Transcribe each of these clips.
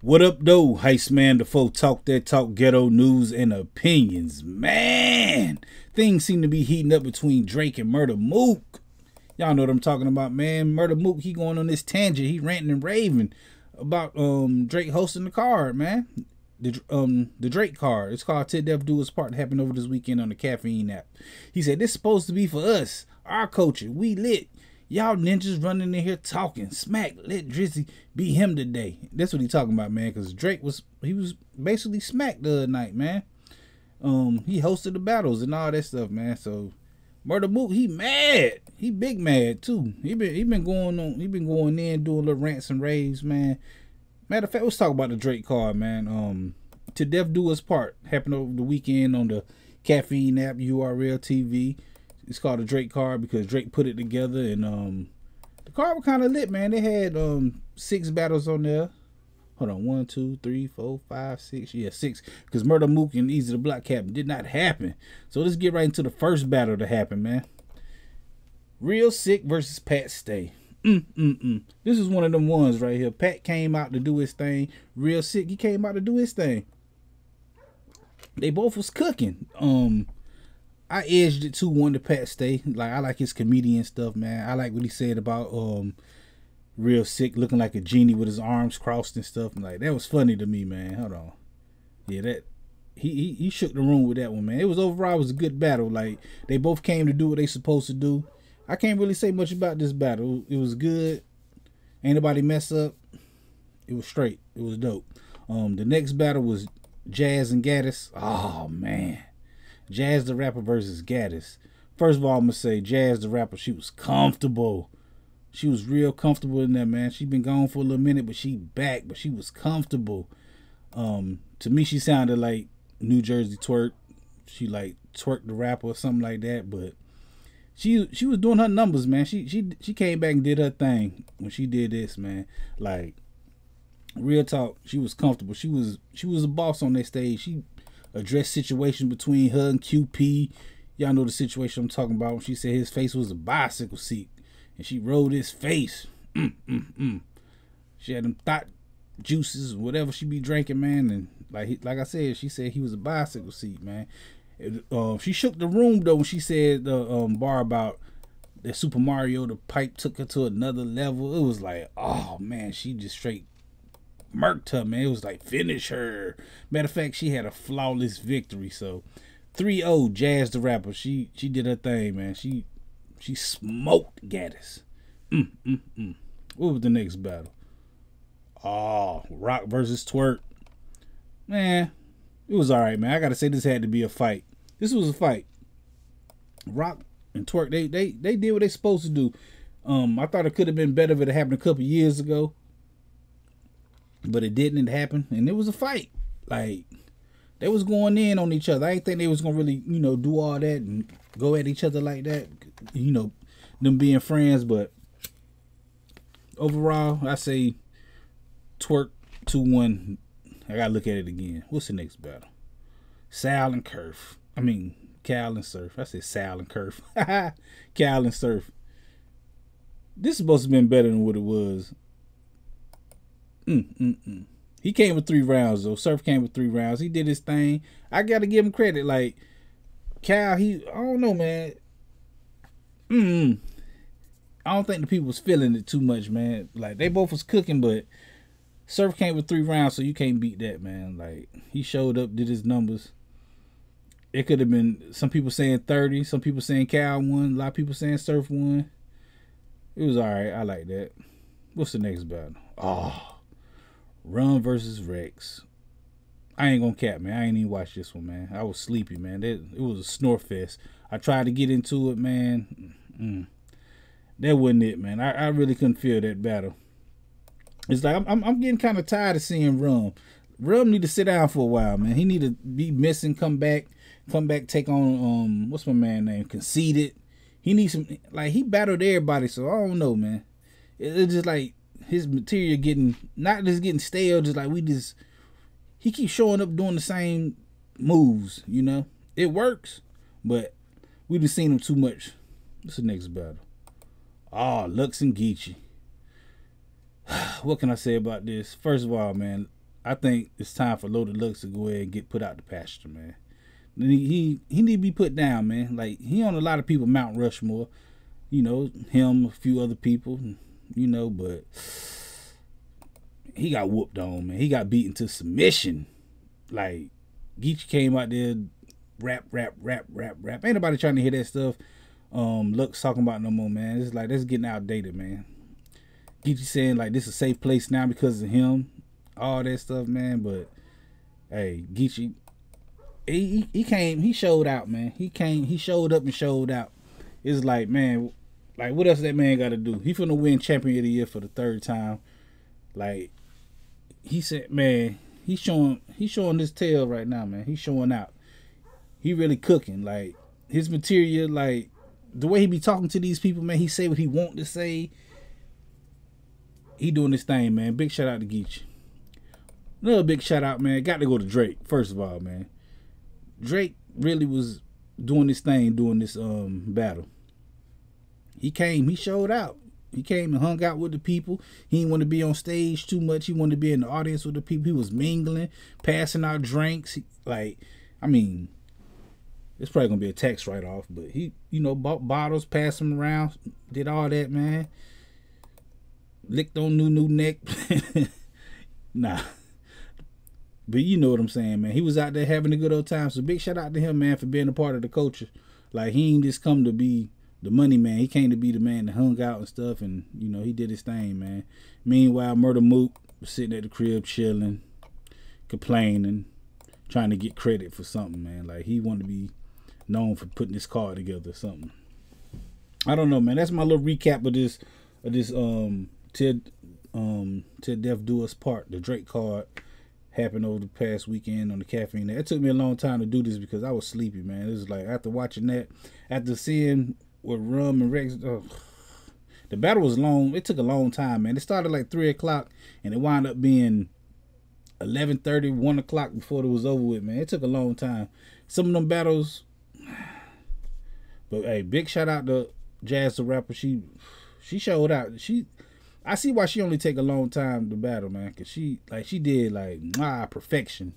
What up, though? Heist Man Da Foe, talk that talk, ghetto news and opinions. Man, things seem to be heating up between Drake and Murda Mook. Y'all know what I'm talking about, man. Murda Mook, he going on this tangent. He ranting and raving about Drake hosting the card, man. The Drake card. It's called Til Death Do Us Part. Happened over this weekend on the Caffeine app. He said, this is supposed to be for us, our culture. We lit. Y'all ninjas running in here talking smack. Let Drizzy be him today. That's what he talking about, man. Cause Drake was basically smacked the other night, man. He hosted the battles and all that stuff, man. So Murda Mook, he mad. He big mad too. He been going in doing little rants and raves, man. Matter of fact, let's talk about the Drake card, man. Til Death Do Us Part happened over the weekend on the Caffeine app, URL TV. It's called a Drake card because Drake put it together, and the card was kind of lit, man. They had 6 battles on there. Hold on, 1, 2, 3, 4, 5, 6. Yeah, 6. Because Murda Mook and Easy to Block Captain did not happen. So let's get right into the first battle to happen, man. Real Sick versus Pat Stay. This is one of them ones right here. Pat came out to do his thing. Real Sick, he came out to do his thing. They both was cooking. I edged it 2-1 to Pat Stay. Like, I like his comedian stuff, man. I like what he said about Real Sick looking like a genie with his arms crossed and stuff. And like, that was funny to me, man. Hold on. Yeah, that he shook the room with that one, man. It was overall, it was a good battle. Like, they both came to do what they supposed to do. I can't really say much about this battle. It was good. Ain't nobody mess up. It was straight. It was dope. The next battle was Jaz and Gaddis. Oh man. Jaz the Rapper versus Gaddis. First of all, I'm going to say Jaz the Rapper, she was comfortable. She was real comfortable in there, man. She been gone for a little minute, but she back. But she was comfortable. To me, she sounded like New Jersey Twerk. She like Twerk the Rapper or something like that. But she was doing her numbers, man. She came back and did her thing when she did this, man. Like, real talk, she was comfortable. She was a boss on that stage. She address situation between her and QP. Y'all know the situation I'm talking about when she said his face was a bicycle seat and she rode his face. She had them thought juices, whatever she be drinking, man. And like I said, she said he was a bicycle seat, man. She shook the room though when she said the bar about that Super Mario, the pipe took her to another level. It was like, oh man, she just straight murked her, man. It was like, finish her. Matter of fact, she had a flawless victory. So 3-0 Jaz the Rapper. She did her thing, man. She smoked Gaddis. What was the next battle? Oh, Rock versus Twerk. Man, it was all right, man. I gotta say, this had to be a fight. This was a fight. Rock and Twerk, they did what they supposed to do. I thought it could have been better if it happened a couple years ago, but it didn't happen, and it was a fight. Like, they was going in on each other. I didn't think they was gonna really, you know, do all that and go at each other like that, you know, them being friends. But overall, I say Twerk 2-1. I gotta look at it again. What's the next battle? Cal and Surf. I said Sal and Curf. Cal and Surf. This is supposed to have been better than what it was. He came with 3 rounds though. Surf came with 3 rounds. He did his thing. I gotta give him credit. Like, Cal, I don't know, man. I don't think the people was feeling it too much, man. Like, they both was cooking, but Surf came with 3 rounds, so you can't beat that, man. Like, he showed up, did his numbers. It could have been some people saying 30, some people saying Cal won, a lot of people saying Surf won. It was all right. I like that. What's the next battle? Oh, Rum versus Rex. I ain't gonna cap, man. I ain't even watch this one, man. I was sleepy, man. It was a snore fest. I tried to get into it, man. That wasn't it, man. I really couldn't feel that battle. It's like I'm getting kind of tired of seeing Rum. Rum need to sit down for a while, man. He need to be missing, come back, take on what's my man name? Conceited. He needs some, like, he battled everybody, so I don't know, man. It's just like his material getting, not just getting stale, just like he keeps showing up doing the same moves, you know. It works, but we've been seeing him too much. What's the next battle? Oh, Lux and Geechee. What can I say about this? First of all, man, I think it's time for Loaded Lux to go ahead and get put out the pasture, man. He need to be put down, man. Like, he on a lot of people Mount Rushmore, you know, him, a few other people, you know, but he got whooped on, man. He got beaten to submission. Like, Geechee came out there, rap. Ain't nobody trying to hear that stuff Lux talking about no more, man. It's like, that's getting outdated, man. Geechee saying, like, this is a safe place now because of him. All that stuff, man. But, hey, Geechee, he came, he showed out, man. He came, he showed up and showed out. It's like, man, like, what else that man got to do? He finna win Champion of the Year for the 3rd time. Like, he said, man, he's showing his tail right now, man. He's showing out. He really cooking. Like, his material, like, the way he be talking to these people, man, he say what he want to say. He doing this thing, man. Big shout out to Geechee. Another big shout out, man. Got to go to Drake, first of all, man. Drake really was doing this thing, doing this battle. He came, he showed out. He came and hung out with the people. He didn't want to be on stage too much. He wanted to be in the audience with the people. He was mingling, passing out drinks. He, like, I mean, it's probably gonna be a tax write-off, but he, you know, bought bottles, passed them around, did all that, man. Licked on new neck. Nah. But you know what I'm saying, man. He was out there having a good old time. So big shout out to him, man, for being a part of the culture. Like, he ain't just come to be the money man. He came to be the man that hung out and stuff. And, you know, he did his thing, man. Meanwhile, Murda Mook was sitting at the crib chilling, complaining, trying to get credit for something, man. Like, he wanted to be known for putting this card together or something. I don't know, man. That's my little recap of this Til Death Do Us Part, the Drake card. Happened over the past weekend on the Caffeine. It took me a long time to do this because I was sleepy, man. It was like, after watching that, after seeing with Rum and Rex, the battle was long. It took a long time, man. It started like 3 o'clock and it wound up being 11:30, 1 o'clock before it was over with, man. It took a long time. Some of them battles, but hey, big shout out to Jaz the Rapper. She showed out. I see why she only take a long time to battle, man. Cause she did like perfection.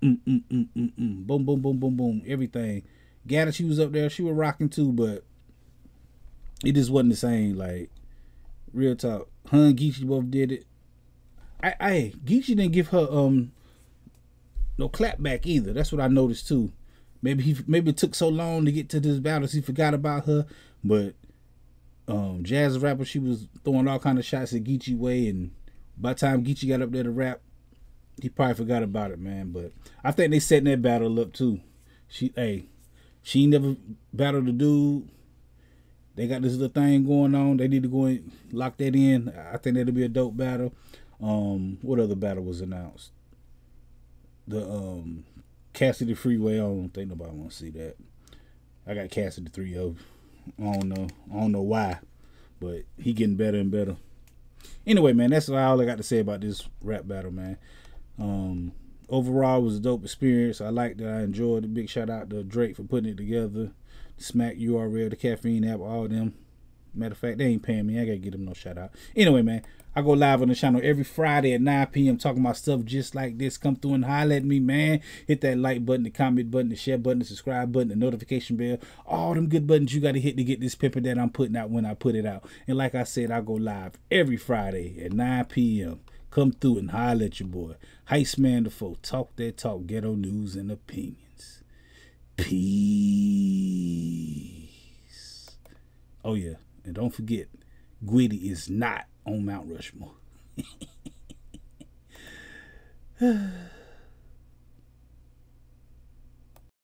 Boom, boom, boom, boom, boom. Everything. Gaddis, she was up there. She was rocking too, but it just wasn't the same. Like, real talk. Her and Geechee both did it. Geechee didn't give her no clap back either. That's what I noticed too. Maybe it took so long to get to this battle, so he forgot about her. But Jaz the Rapper, she was throwing all kind of shots at Geechee way, and by the time Geechee got up there to rap, he probably forgot about it, man. But I think they setting that battle up too. She never battled the dude. They got this little thing going on. They need to go and lock that in. I think that'll be a dope battle. What other battle was announced? The Cassidy Freeway. I don't think nobody want to see that. I got Cassidy 3-0. I don't know why, but he getting better and better. Anyway, man, that's all I got to say about this rap battle, man. Overall, it was a dope experience. I liked it. I enjoyed it. Big shout out to Drake for putting it together. Smack, URL, the Caffeine app, all them. Matter of fact, they ain't paying me. I got to give them no shout out. Anyway, man, I go live on the channel every Friday at 9 p.m. talking about stuff just like this. Come through and holler at me, man. Hit that like button, the comment button, the share button, the subscribe button, the notification bell. All them good buttons you got to hit to get this paper that I'm putting out when I put it out. And like I said, I go live every Friday at 9 p.m. Come through and holler at your boy. Heist Man Da Foe. Talk that talk. Ghetto news and opinions. Peace. Oh, yeah. And don't forget, Gwiddy is not on Mount Rushmore.